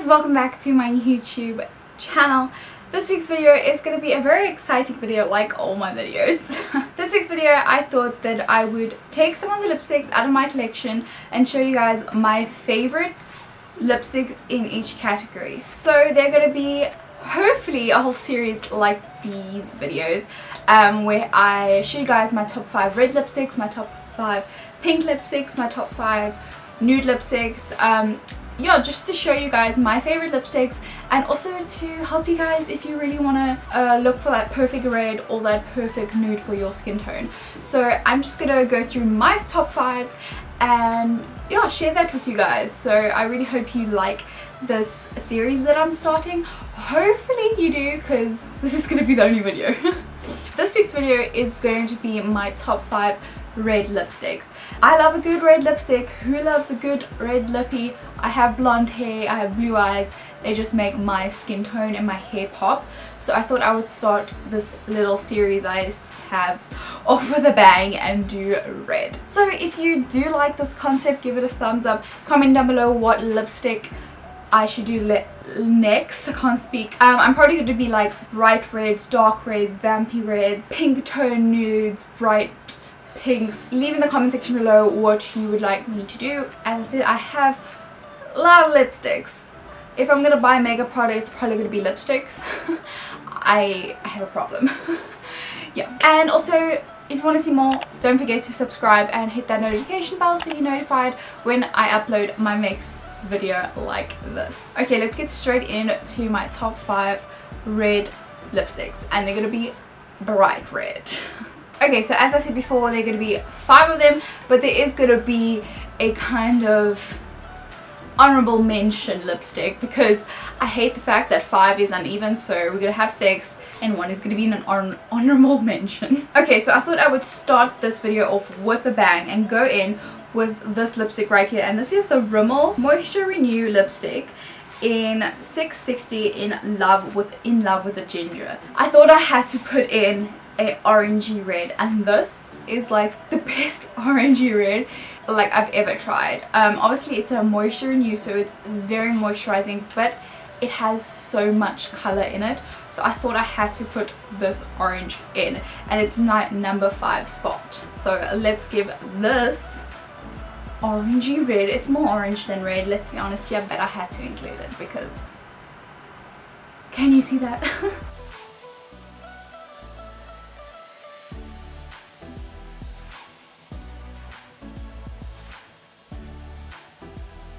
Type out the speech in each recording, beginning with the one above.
guys, welcome back to my YouTube channel. This week's video is going to be a very exciting video, like all my videos. This week's video, I thought that I would take some of the lipsticks out of my collection and show you guys my favorite lipsticks in each category. So they're going to be hopefully a whole series like these videos where I show you guys my top 5 red lipsticks, my top 5 pink lipsticks, my top 5 nude lipsticks, yeah, just to show you guys my favorite lipsticks and also to help you guys if you really want to look for that perfect red or that perfect nude for your skin tone. So I'm just gonna go through my top 5s and yeah, share that with you guys. So I really hope you like this series that I'm starting. Hopefully you do, because this is gonna be the only video. This week's video is going to be my top 5 red lipsticks. I love a good red lipstick. Who loves a good red lippy? I have blonde hair, I have blue eyes. They just make my skin tone and my hair pop. So I thought I would start this little series I have off with a bang and do red. So if you do like this concept, give it a thumbs up. Comment down below what lipstick I should do next. I can't speak. I'm probably going to be like bright reds, dark reds, vampy reds, pink tone nudes, bright pinks. Leave in the comment section below what you would like me to do. As I said, I have a lot of lipsticks. If I'm gonna buy makeup products, it's probably gonna be lipsticks. I have a problem. Yeah, and also if you want to see more, don't forget to subscribe and hit that notification bell so you're notified when I upload my next video like this. Okay, let's get straight into my top 5 red lipsticks, and they're gonna be bright red. Okay, so as I said before, there are going to be 5 of them, but there is going to be a kind of honorable mention lipstick because I hate the fact that 5 is uneven, so we're going to have 6 and 1 is going to be an honorable mention. Okay, so I thought I would start this video off with a bang and go in with this lipstick right here, and this is the Rimmel Moisture Renew lipstick in 660 in love with the ginger. I thought I had to put in a orangey red, and this is like the best orangey red like I've ever tried. Obviously it's a moisture renew, so it's very moisturizing, but it has so much color in it, so I thought I had to put this orange in, and it's number 5 spot. So let's give this orangey red, it's more orange than red, let's be honest here, but I had to include it because can you see that?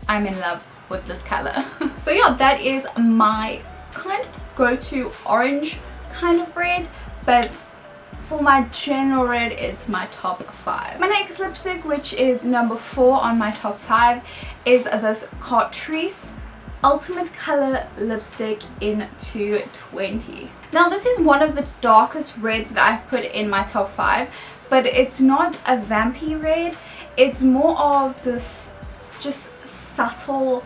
I'm in love with this color. So yeah, that is my kind of go-to orange kind of red, but for my general red, it's my top 5. My next lipstick, which is number 4 on my top 5, is this Catrice Ultimate Color lipstick in 220. Now this is one of the darkest reds that I've put in my top 5, but it's not a vampy red. It's more of this just subtle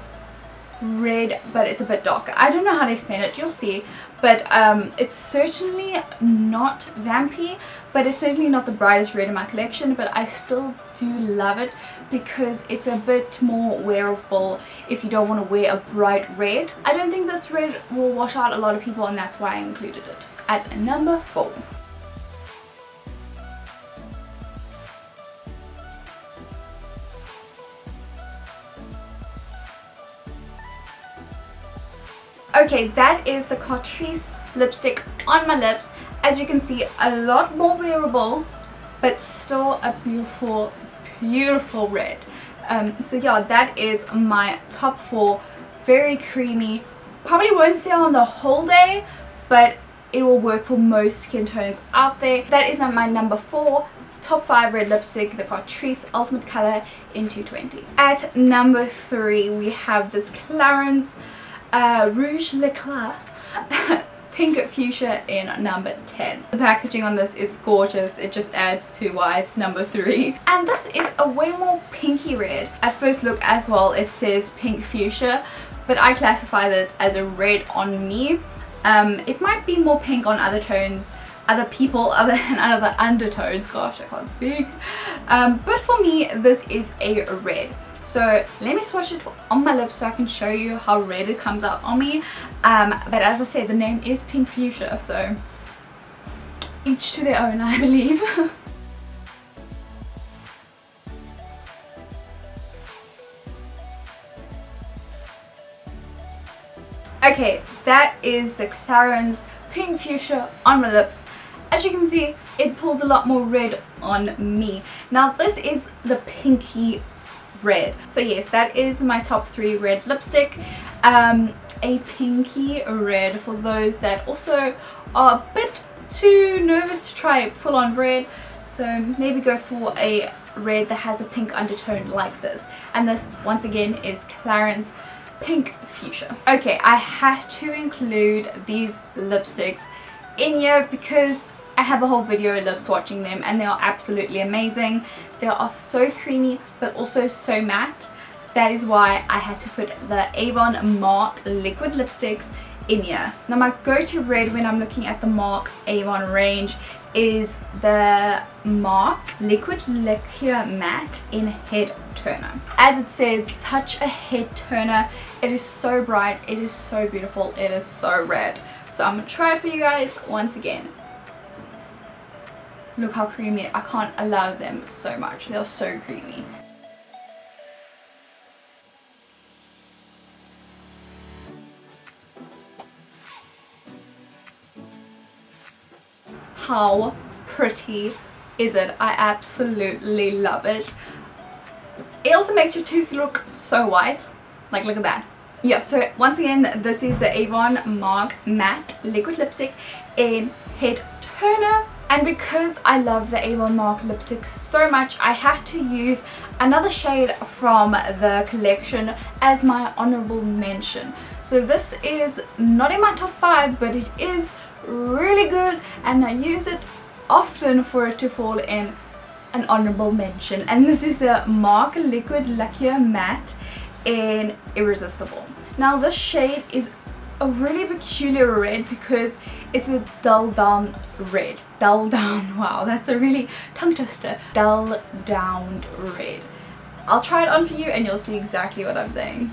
red, but it's a bit darker. I don't know how to explain it, you'll see, but it's certainly not vampy, but it's certainly not the brightest red in my collection, but I still do love it because it's a bit more wearable if you don't want to wear a bright red. I don't think this red will wash out a lot of people, and that's why I included it at number 4. Okay, that is the Catrice lipstick on my lips. As you can see, a lot more wearable, but still a beautiful, beautiful red. So yeah, that is my top 4. Very creamy. Probably won't stay on the whole day, but it will work for most skin tones out there. That is my number 4. Top 5 red lipstick, the Catrice Ultimate Color in 220. At number 3, we have this Clarins Rouge Eclat pink fuchsia in number 10. The packaging on this is gorgeous. It just adds to why it's number 3. And this is a way more pinky red. At first look as well, it says pink fuchsia, but I classify this as a red on me. It might be more pink on other tones, other people, other undertones. Gosh, I can't speak. But for me, this is a red. So let me swatch it on my lips so I can show you how red it comes out on me. But as I said, the name is Pink Fuchsia, so each to their own, I believe. Okay, that is the Clarins Pink Fuchsia on my lips. As you can see, it pulls a lot more red on me. Now this is the pinky red. So yes, that is my top 3 red lipstick. A pinky red for those that also are a bit too nervous to try full-on red. So maybe go for a red that has a pink undertone like this. And this, once again, is Clarins Pink Fuchsia. Okay, I had to include these lipsticks in here because I have a whole video lip swatching them and they are absolutely amazing. They are so creamy but also so matte. That is why I had to put the Avon Mark liquid lipsticks in here. Now my go-to red when I'm looking at the Mark Avon range is the Mark Liquid Liqueur Matte in Head Turner. As it says, such a head turner. It is so bright, it is so beautiful, it is so red. So I'm gonna try it for you guys once again. Look how creamy. I can't allow them so much. They're so creamy. How pretty is it? I absolutely love it. It also makes your tooth look so white. Like, look at that. Yeah, so once again, this is the Avon Mark Matte Liquid Lipstick in Head Turner. And because I love the Avon Mark lipstick so much, I had to use another shade from the collection as my honorable mention. So this is not in my top 5, but it is really good and I use it often for it to fall in an honorable mention. And this is the Mark Liquid Liqueur Matte in Irresistible. Now this shade is a really peculiar red because it's a dull down red. Dull down, wow, that's a really tongue twister. Dull down red. I'll try it on for you and you'll see exactly what I'm saying.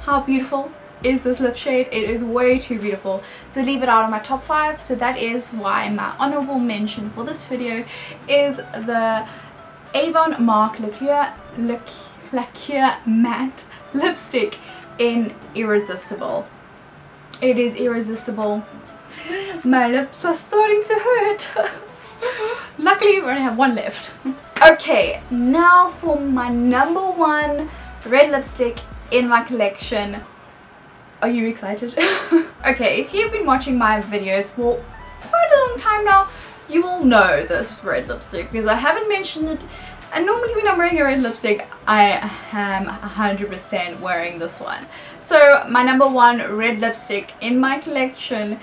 How beautiful is this lip shade? It is way too beautiful to leave it out of my top 5, so that is why my honorable mention for this video is the Avon Mark Liqueur Matte lipstick in Irresistible. It is irresistible. My lips are starting to hurt. Luckily we only have one left. Okay, now for my number 1 red lipstick in my collection. Are you excited? Okay, if you've been watching my videos for quite a long time now, you will know this red lipstick because I haven't mentioned it. And normally when I'm wearing a red lipstick, I am 100% wearing this one. So my number 1 red lipstick in my collection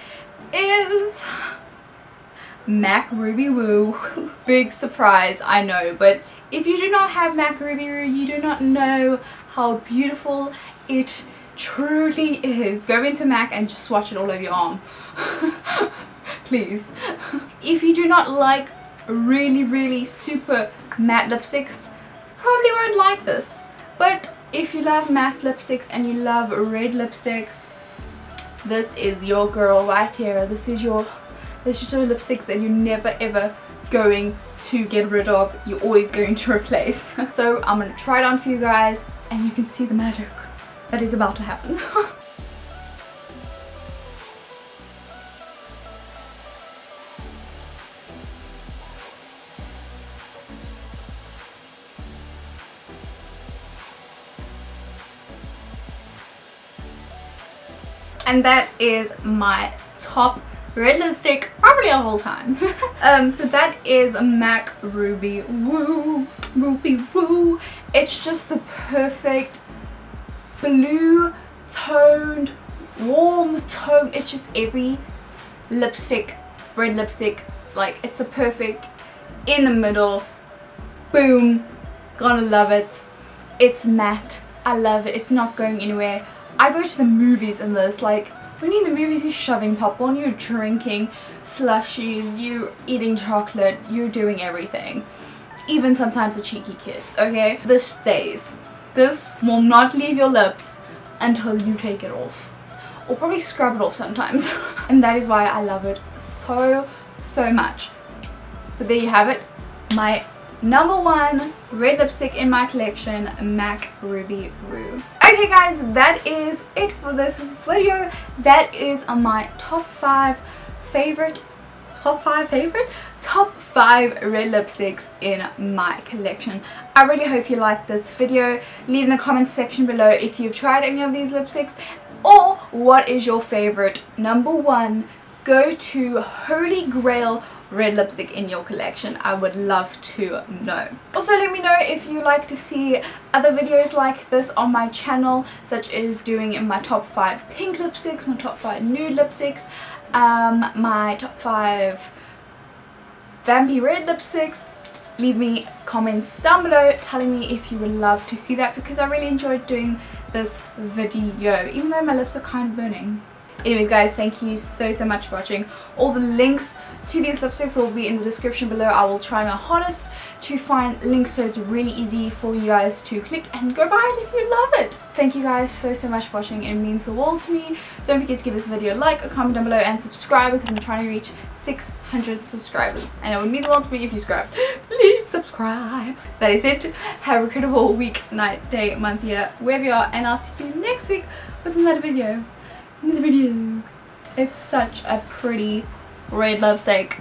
is MAC Ruby Woo. Big surprise, I know, but if you do not have MAC Ruby Woo, you do not know how beautiful it is. Truly is. Go into MAC and just swatch it all over your arm. Please. If you do not like really super matte lipsticks, probably won't like this. But if you love matte lipsticks and you love red lipsticks, this is your girl right here. This is your lipsticks that you're never ever going to get rid of. You're always going to replace. So I'm gonna try it on for you guys and you can see the magic that is about to happen. And that is my top red lipstick, probably a whole time. So that is MAC Ruby Woo. Ruby Woo. It's just the perfect blue toned, warm tone. It's just every lipstick, red lipstick, like it's the perfect in the middle. Boom, gonna love it. It's matte, I love it. It's not going anywhere. I go to the movies in this, like, when you're in the movies, you're shoving popcorn, you're drinking slushies, you're eating chocolate, you're doing everything. Even sometimes a cheeky kiss, okay? This stays. This will not leave your lips until you take it off. Or probably scrub it off sometimes. And that is why I love it so, so much. So there you have it. My #1 red lipstick in my collection, MAC Ruby Woo. Okay guys, that is it for this video. That is my top five red lipsticks in my collection. I really hope you liked this video. Leave in the comments section below if you've tried any of these lipsticks, or what is your favorite #1 go-to holy grail red lipstick in your collection. I would love to know. Also, let me know if you like to see other videos like this on my channel, such as doing my top 5 pink lipsticks, my top 5 nude lipsticks, my top 5 vampy red lipsticks. Leave me comments down below telling me if you would love to see that, because I really enjoyed doing this video, even though my lips are kind of burning. Anyways guys, thank you so, so much for watching. All the links to these lipsticks will be in the description below. I will try my hardest to find links so it's really easy for you guys to click and go buy it if you love it. Thank you guys so, so much for watching. It means the world to me. Don't forget to give this video a like, a comment down below, and subscribe, because I'm trying to reach 600 subscribers. And it would mean the world to me if you subscribed. Please subscribe. That is it. Have an incredible week, night, day, month, year, wherever you are, and I'll see you next week with another video. Another video. It's such a pretty red lipstick.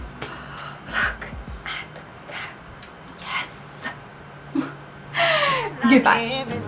Look at that. Yes. Goodbye.